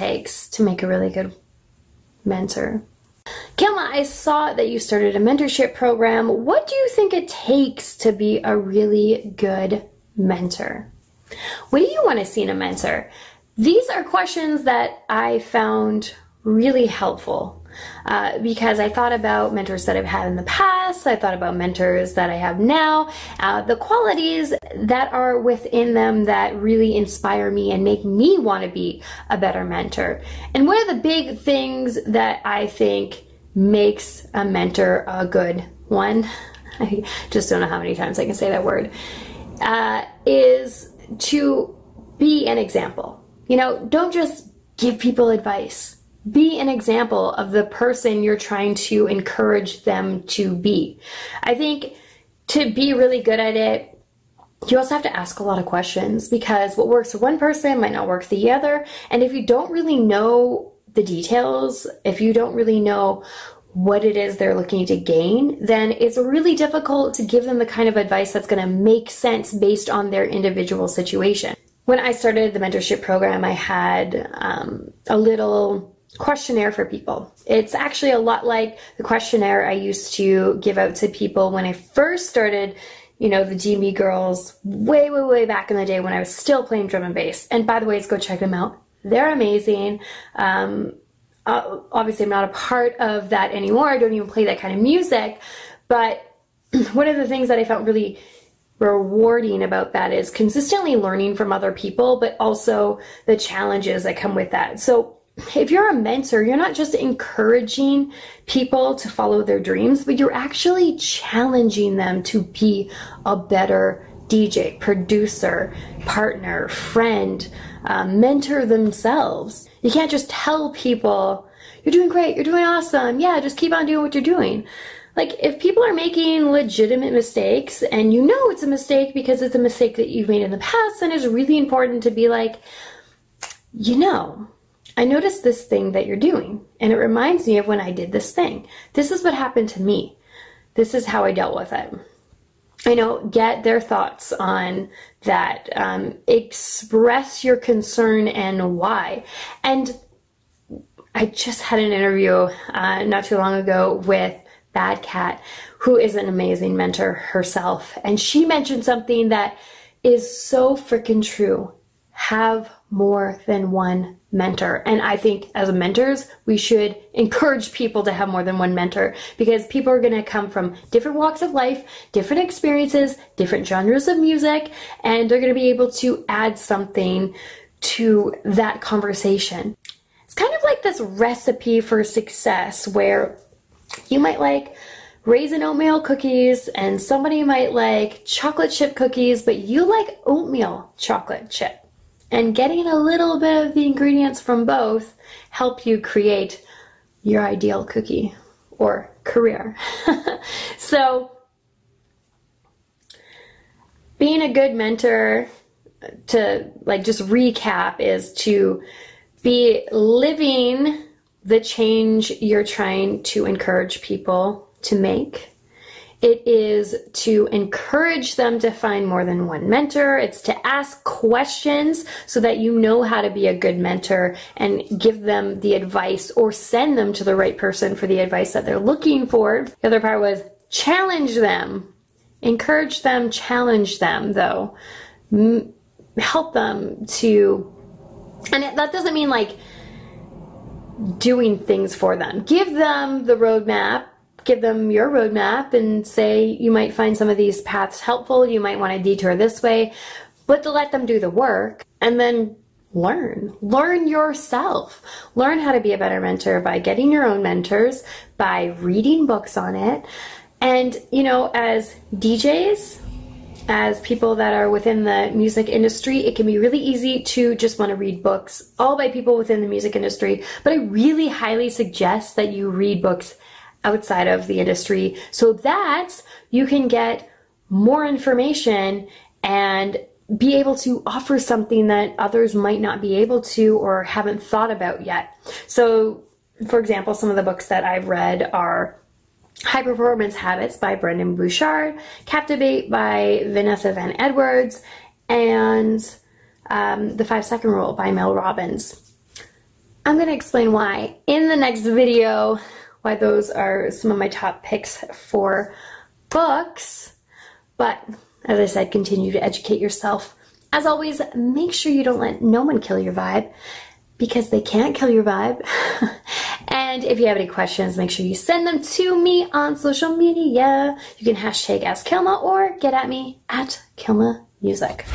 takes to make a really good mentor. Kilma, I saw that you started a mentorship program. What do you think it takes to be a really good mentor? What do you want to see in a mentor? These are questions that I found really helpful because I thought about mentors that I've had in the past, I thought about mentors that I have now, the qualities that are within them that really inspire me and make me want to be a better mentor. And one of the big things that I think makes a mentor a good one, I just don't know how many times I can say that word, is to be an example. You know, don't just give people advice. Be an example of the person you're trying to encourage them to be. I think to be really good at it, you also have to ask a lot of questions, because what works for one person might not work for the other. And if you don't really know the details, if you don't really know what it is they're looking to gain, then it's really difficult to give them the kind of advice that's going to make sense based on their individual situation. When I started the mentorship program, I had a little questionnaire for people. It's actually a lot like the questionnaire I used to give out to people when I first started, you know, the GME Girls way back in the day when I was still playing drum and bass. And by the way, go check them out. They're amazing. Obviously, I'm not a part of that anymore. I don't even play that kind of music. But one of the things that I found really rewarding about that is consistently learning from other people, but also the challenges that come with that. So if you're a mentor, you're not just encouraging people to follow their dreams, but you're actually challenging them to be a better DJ, producer, partner, friend, mentor themselves. You can't just tell people, you're doing great, you're doing awesome, yeah, just keep on doing what you're doing. Like, if people are making legitimate mistakes and you know it's a mistake because it's a mistake that you've made in the past, then it's really important to be like, you know, I noticed this thing that you're doing, and it reminds me of when I did this thing. This is what happened to me. This is how I dealt with it. You know, get their thoughts on that. Express your concern and why. And I just had an interview not too long ago with Bad Cat, who is an amazing mentor herself. And she mentioned something that is so freaking true. Have more than one mentor. And I think as mentors, we should encourage people to have more than one mentor, because people are going to come from different walks of life, different experiences, different genres of music, and they're going to be able to add something to that conversation. It's kind of like this recipe for success where you might like raisin oatmeal cookies and somebody might like chocolate chip cookies, but you like oatmeal chocolate chip. And getting a little bit of the ingredients from both help you create your ideal cookie or career. So being a good mentor, to like just recap, is to be living the change you're trying to encourage people to make. It is to encourage them to find more than one mentor. It's to ask questions so that you know how to be a good mentor and give them the advice or send them to the right person for the advice that they're looking for. The other part was challenge them. Encourage them, challenge them though. Help them to, and that doesn't mean like doing things for them. Give them the roadmap. Give them your roadmap and say, you might find some of these paths helpful, you might want to detour this way, but to let them do the work and then learn. Learn yourself. Learn how to be a better mentor by getting your own mentors, by reading books on it. And, you know, as DJs, as people that are within the music industry, it can be really easy to just want to read books all by people within the music industry, but I really highly suggest that you read books outside of the industry so that you can get more information and be able to offer something that others might not be able to or haven't thought about yet. So, for example, some of the books that I've read are High Performance Habits by Brendon Burchard, Captivate by Vanessa Van Edwards, and The 5 Second Rule by Mel Robbins. I'm going to explain why in the next video, why those are some of my top picks for books. But as I said, continue to educate yourself. As always, make sure you don't let no one kill your vibe, because they can't kill your vibe. And if you have any questions, make sure you send them to me on social media. You can hashtag Ask Kilma or get at me at Kilma Music.